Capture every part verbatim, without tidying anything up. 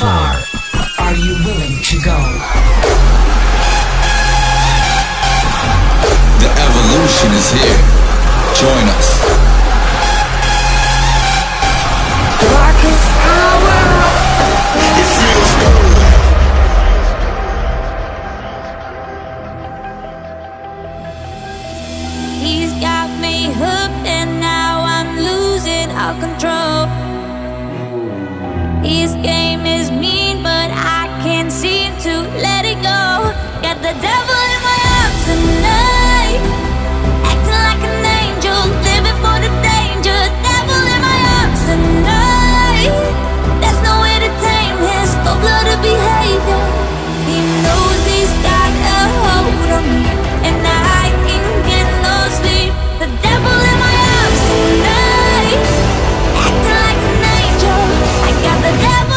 far are you willing to go? The evolution is here. Join us. Darkest power. It feels good. He's got me hooked and now I'm losing all control. His game is mean, but I can't seem to let it go. Got the devil in my arms tonight, acting like an angel, living for the danger. Devil in my arms tonight, there's no way to tame his cold-blooded behavior. He knows he's got a hold on me, and I can get no sleep. The devil in my arms tonight, acting like an angel. I got the devil.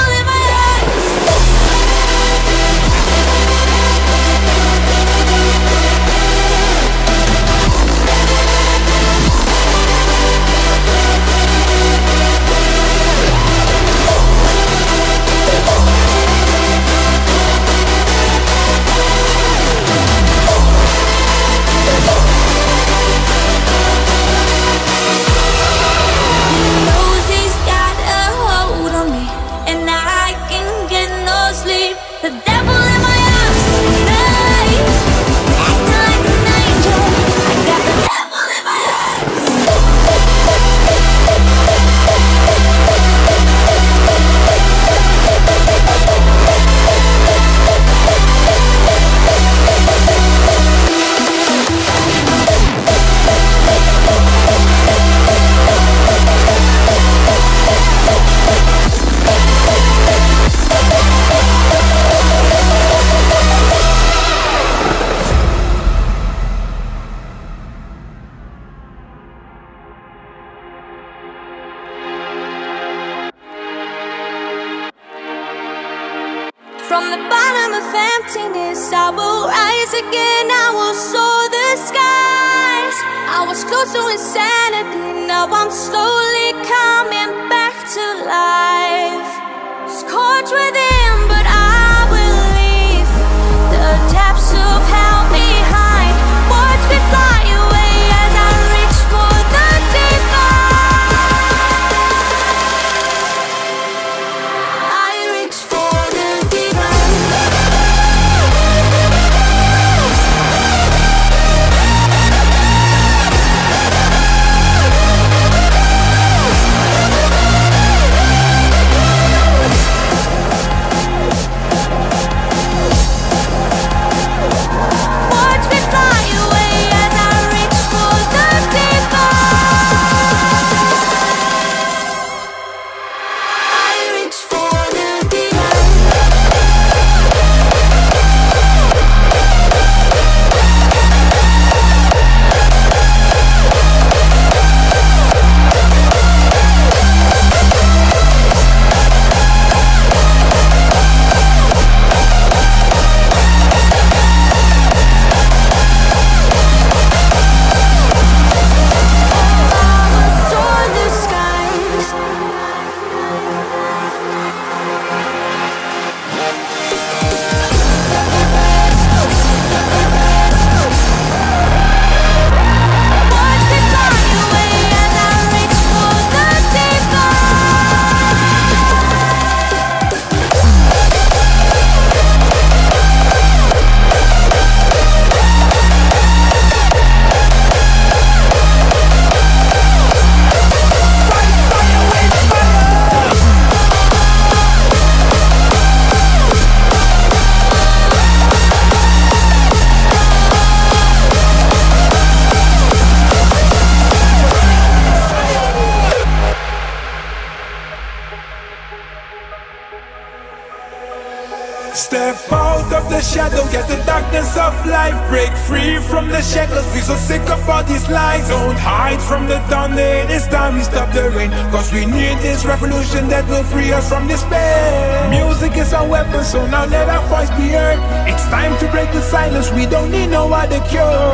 So now let our voice be heard. It's time to break the silence. We don't need no other cure.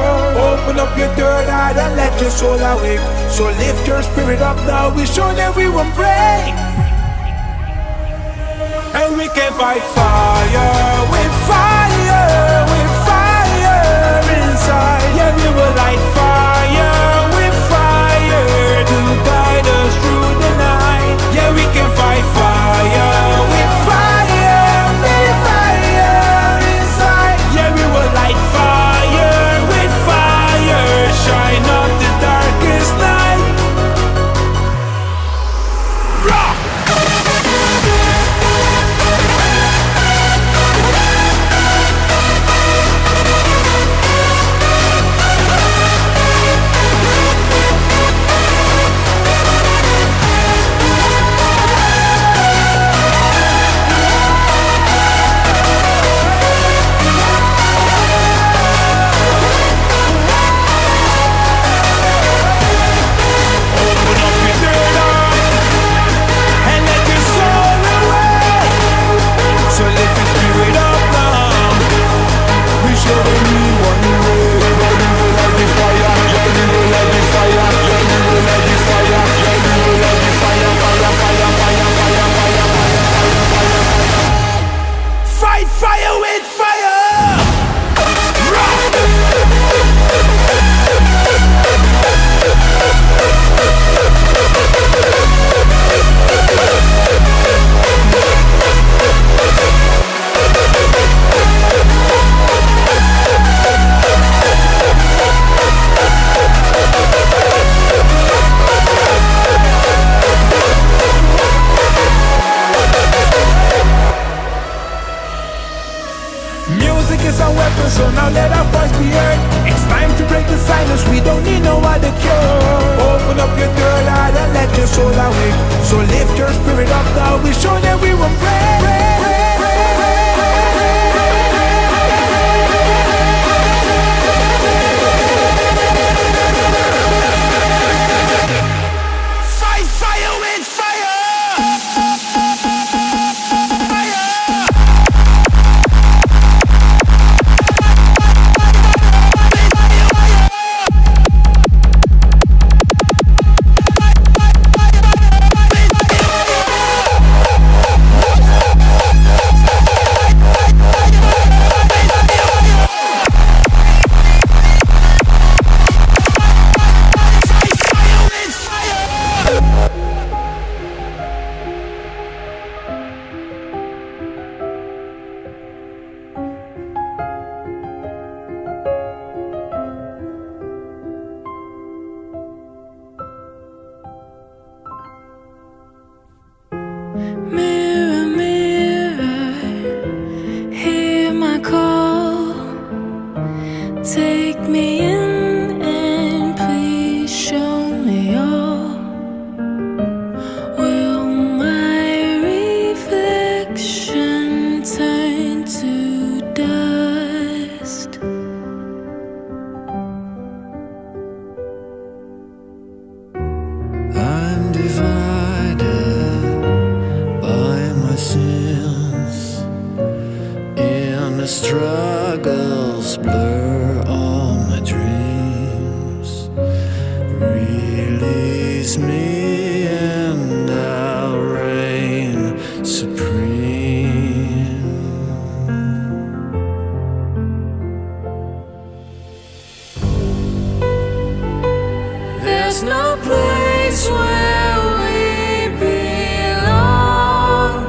Open up your third eye and let your soul awake. So lift your spirit up now. We show that we won't break. and we can fight fire with fire, with fire inside. Yeah, we will light fire with fire to guide us through the night. Yeah, we can fight fire with fire, with fire inside. Yeah, we will light fire with fire, shine up the darkest night. Rock! Music is our weapon, so now let our voice be heard. It's time to break the silence, we don't need no other cure. Open up your third eye and let your soul awake. So lift your spirit up now, we show that we will pray. Mirror, mirror, hear my call. Take me in and please show me all. Will my reflection turn to dust? I'm divine. The struggles blur all my dreams. Release me and I'll reign supreme. There's no place where we belong.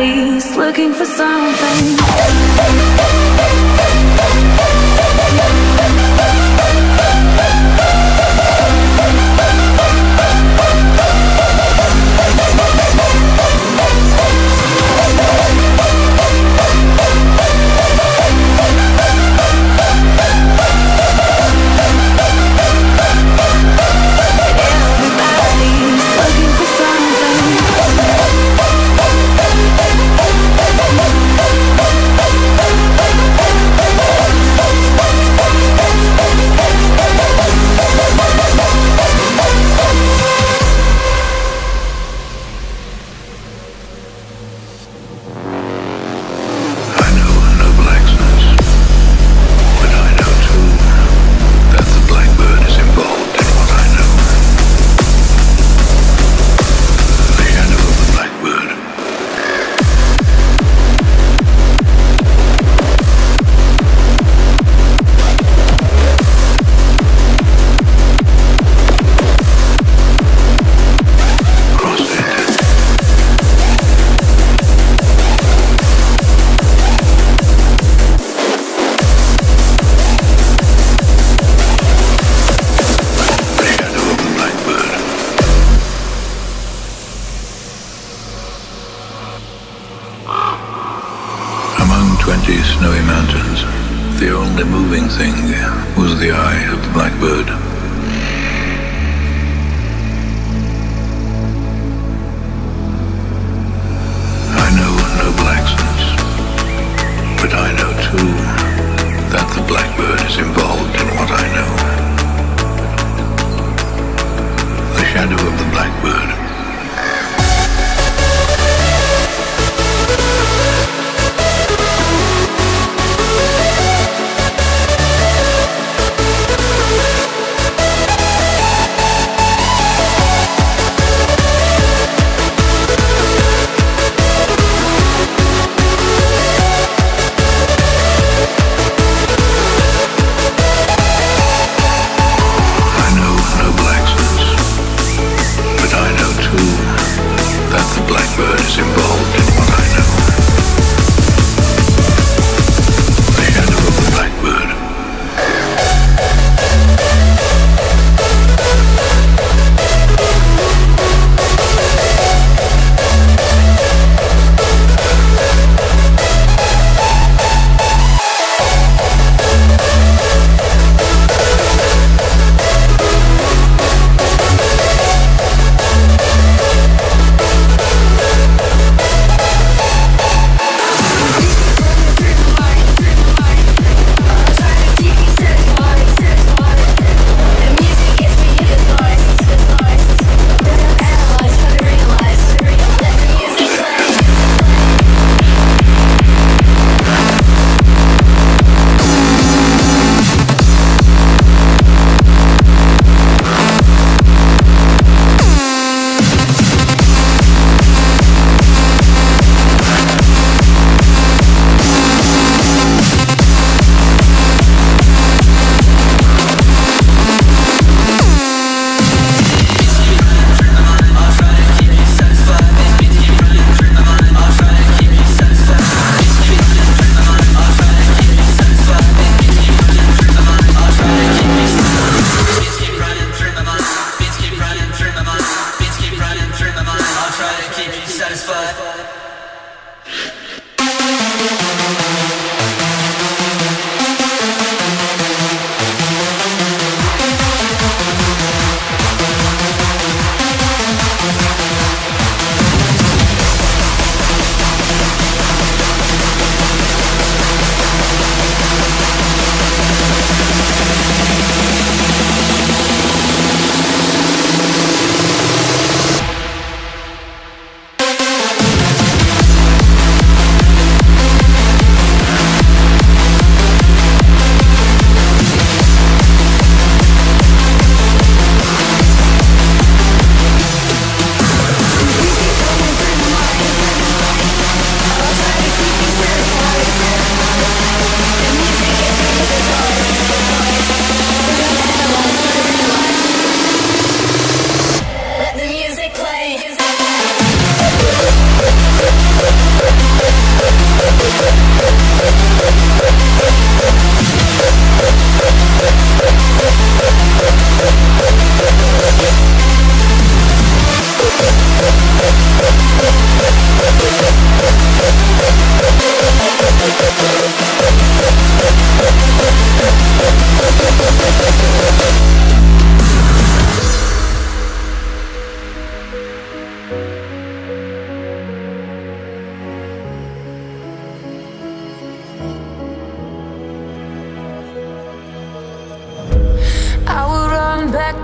body's looking for something. Twenty snowy mountains, the only moving thing was the eye of the blackbird. I know no blacksmiths, but I know too that the blackbird is involved in what I know. The shadow of the blackbird.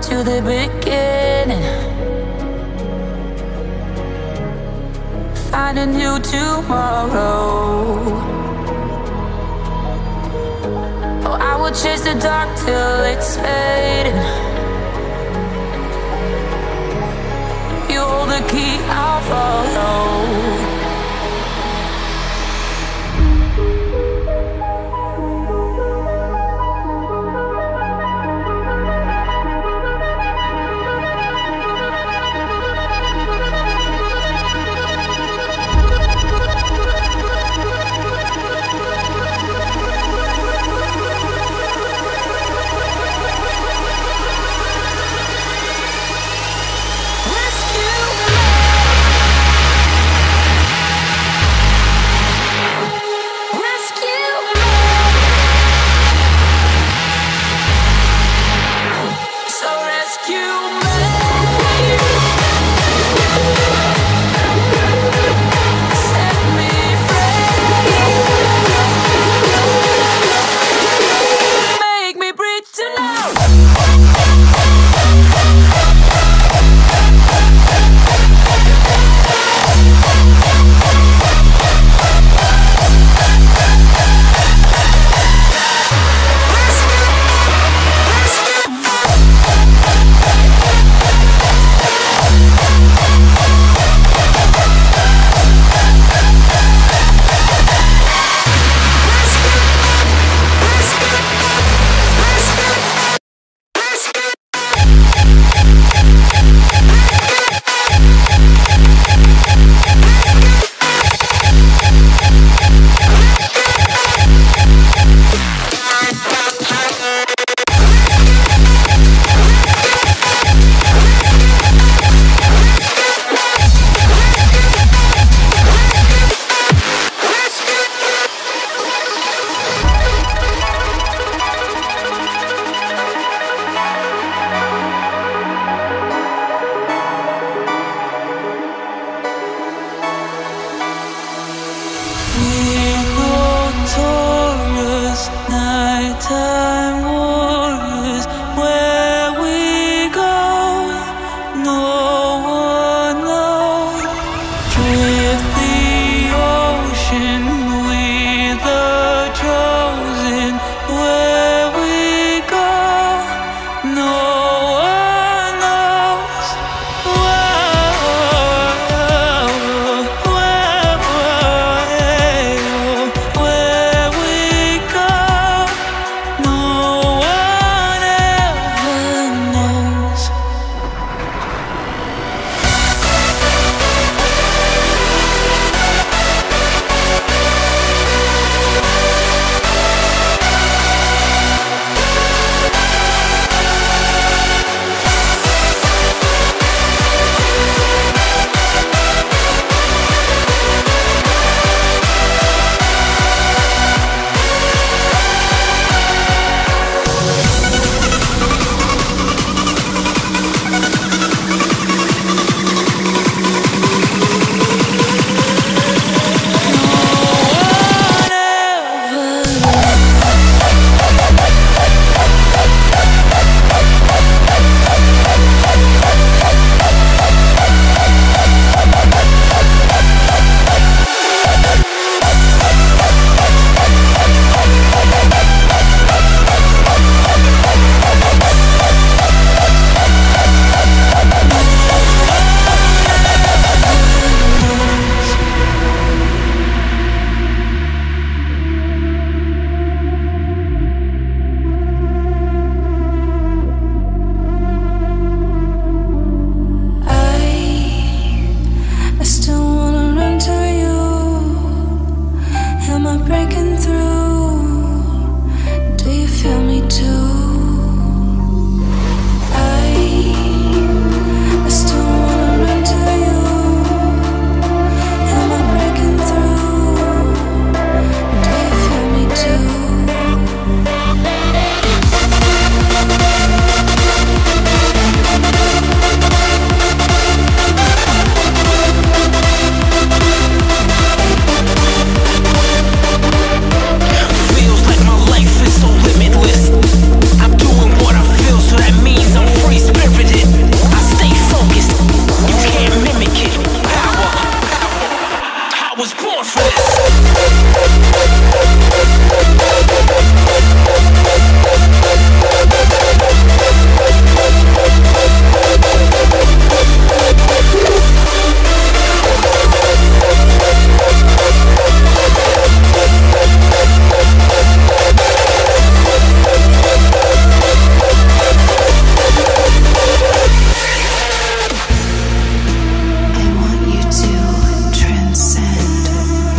to the beginning. Find a new tomorrow. Oh, I will chase the dark till it's fading. You hold the key, I'll follow. You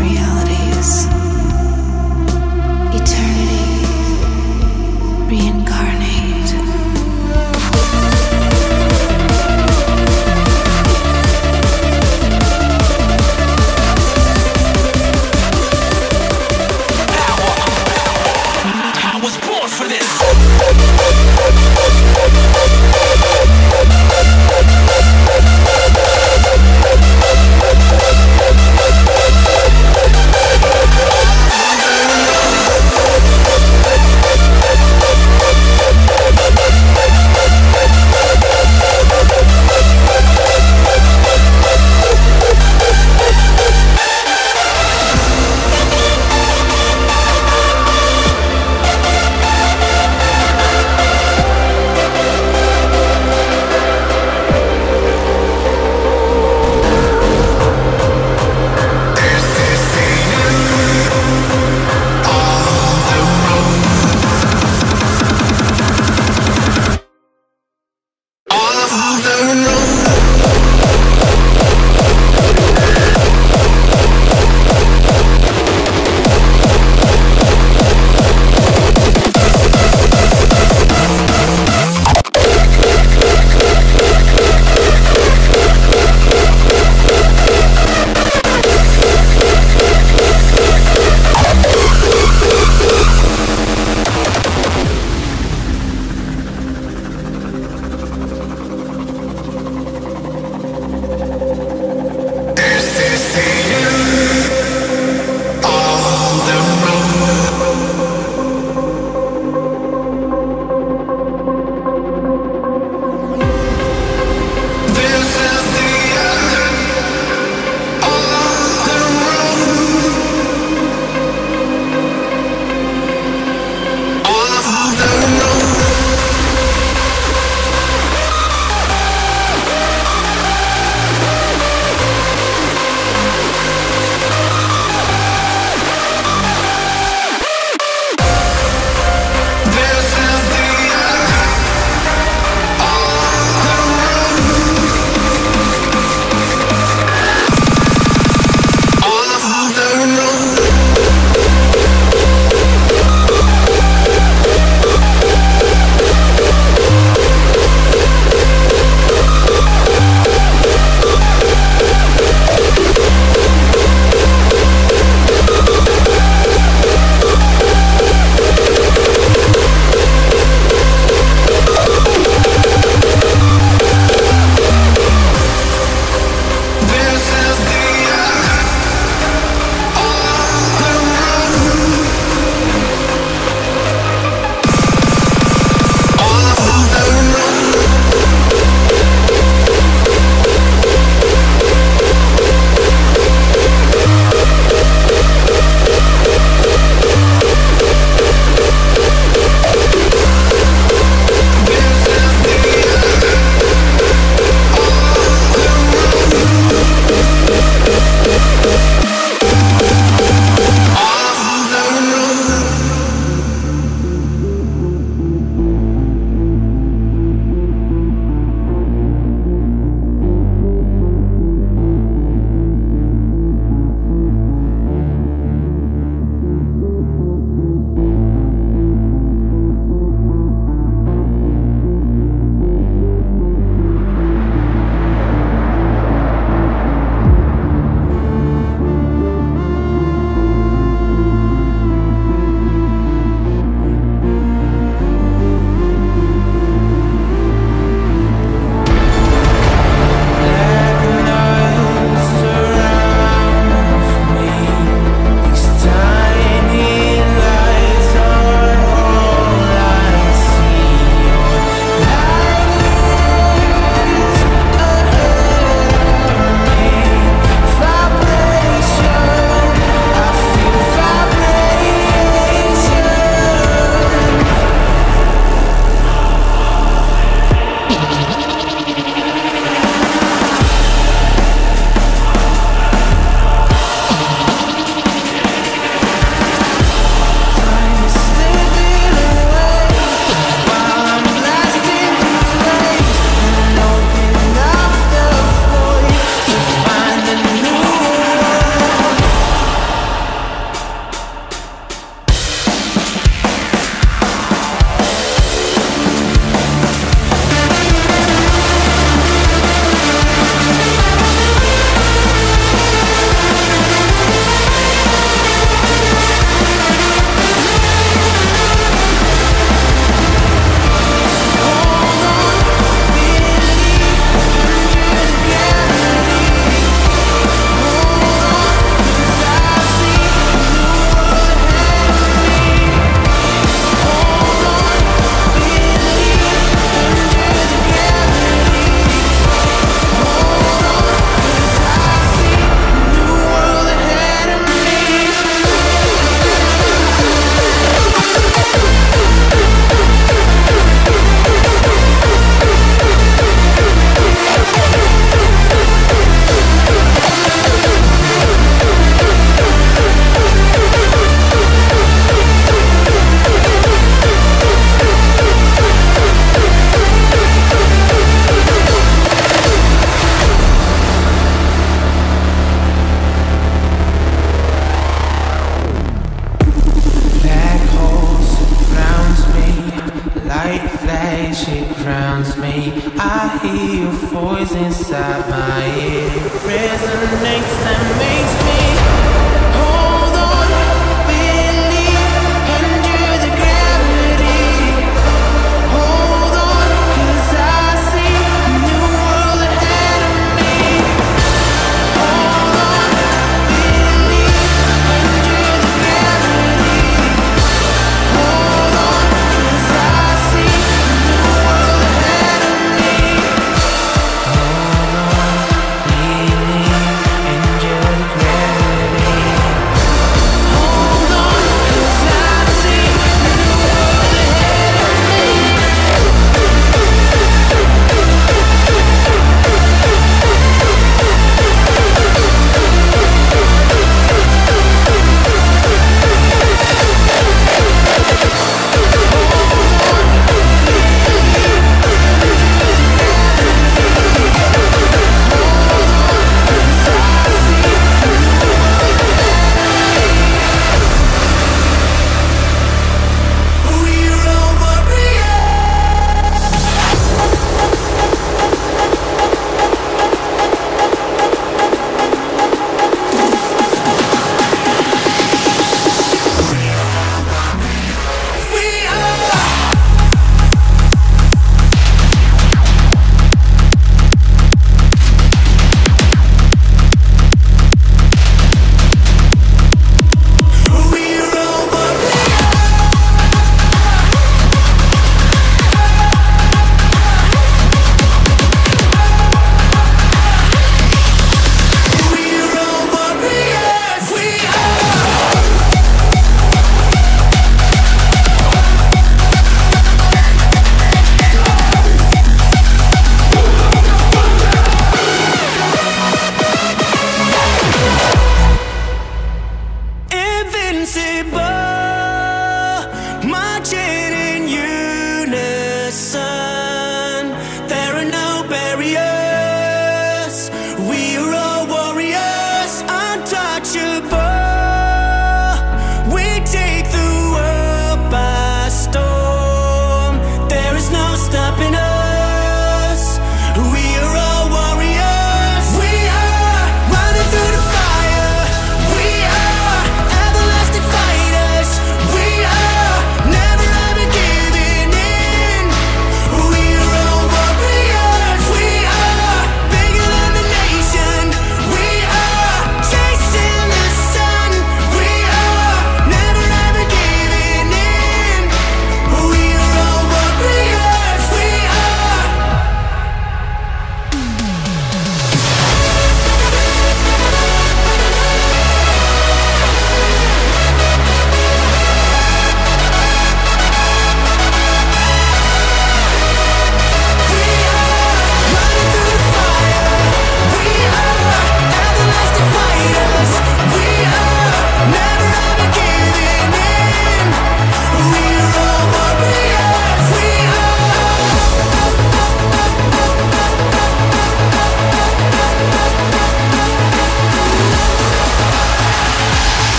Real.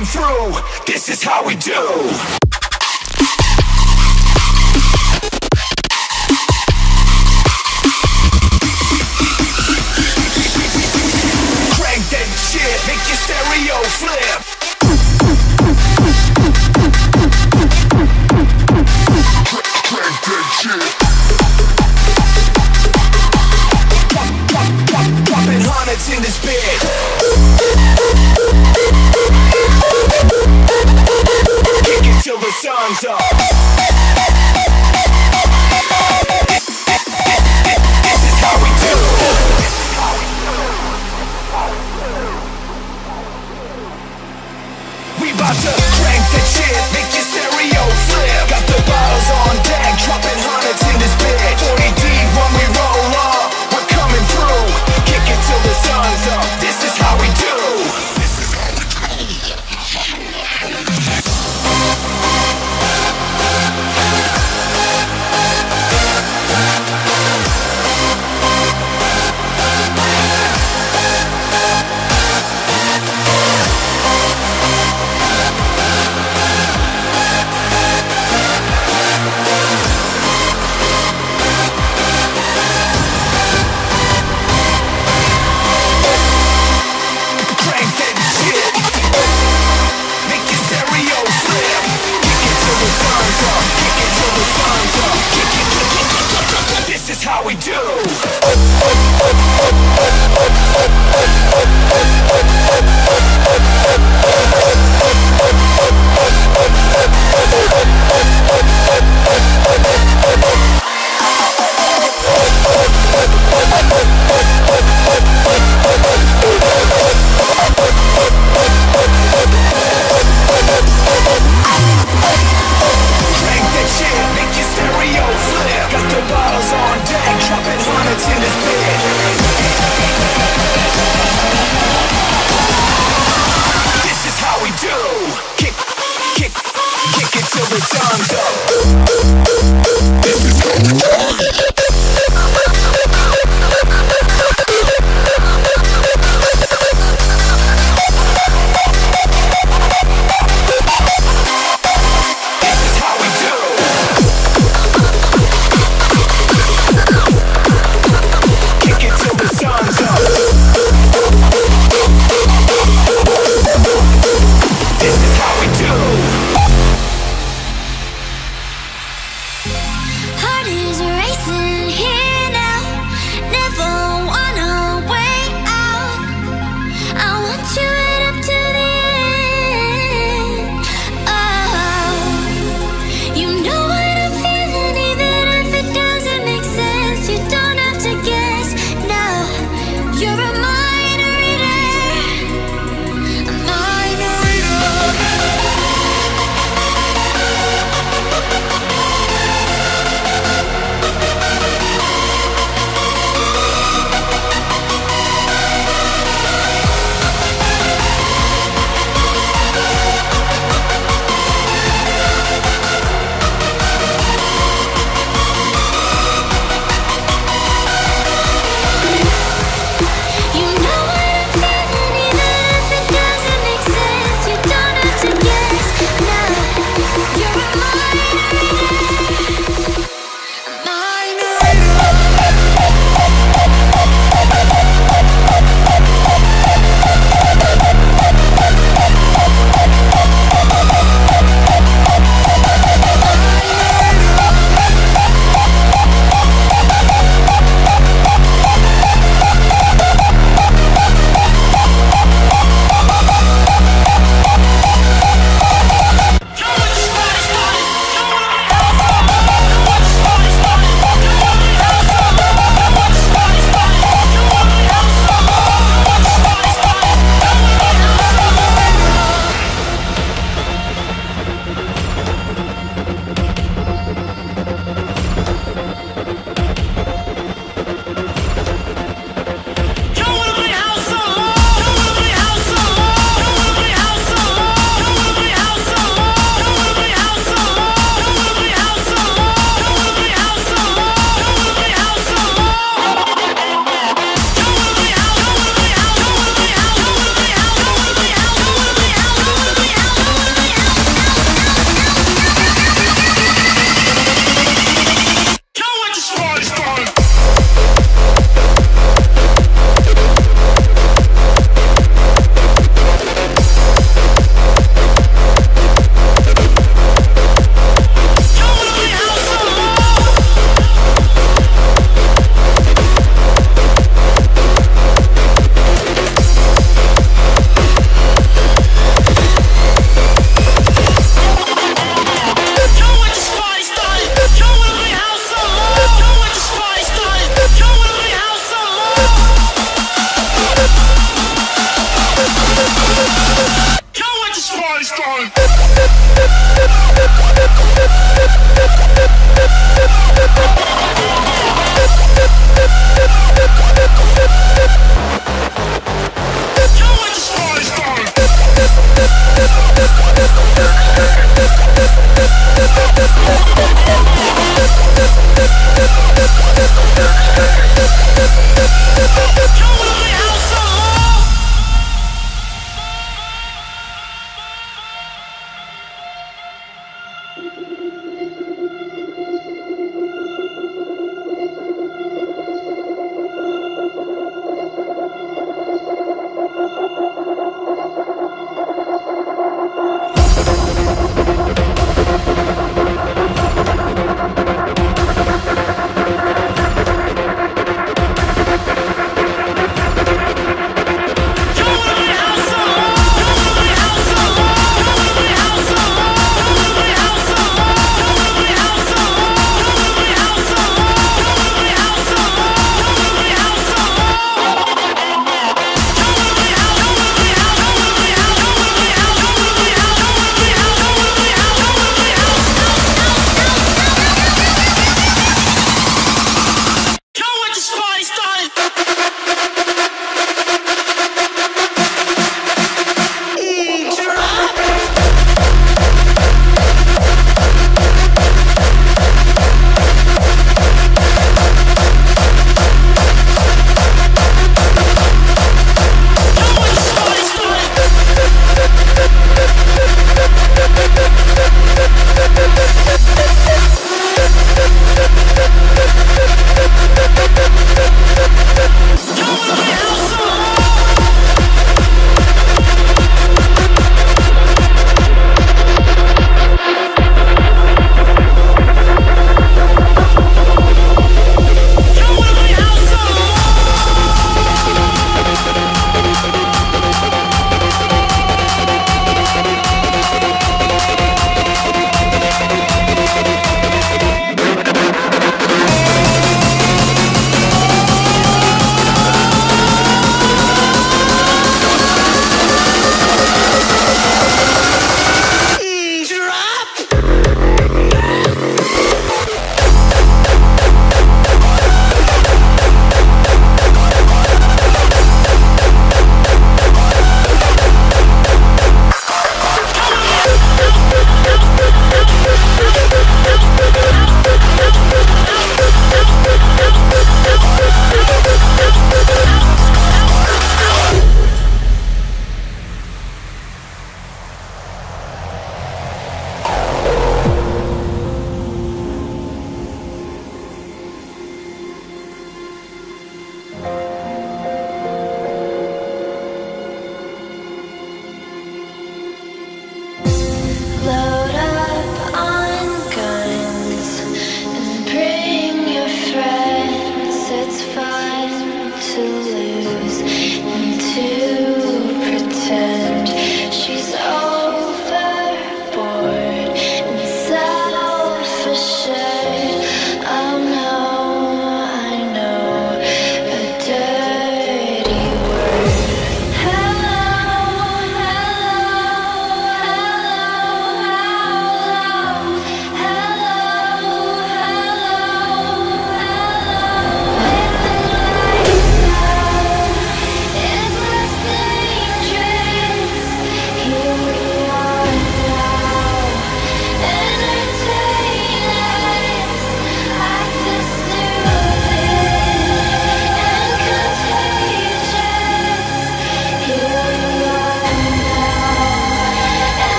coming through. This is how we do. We do.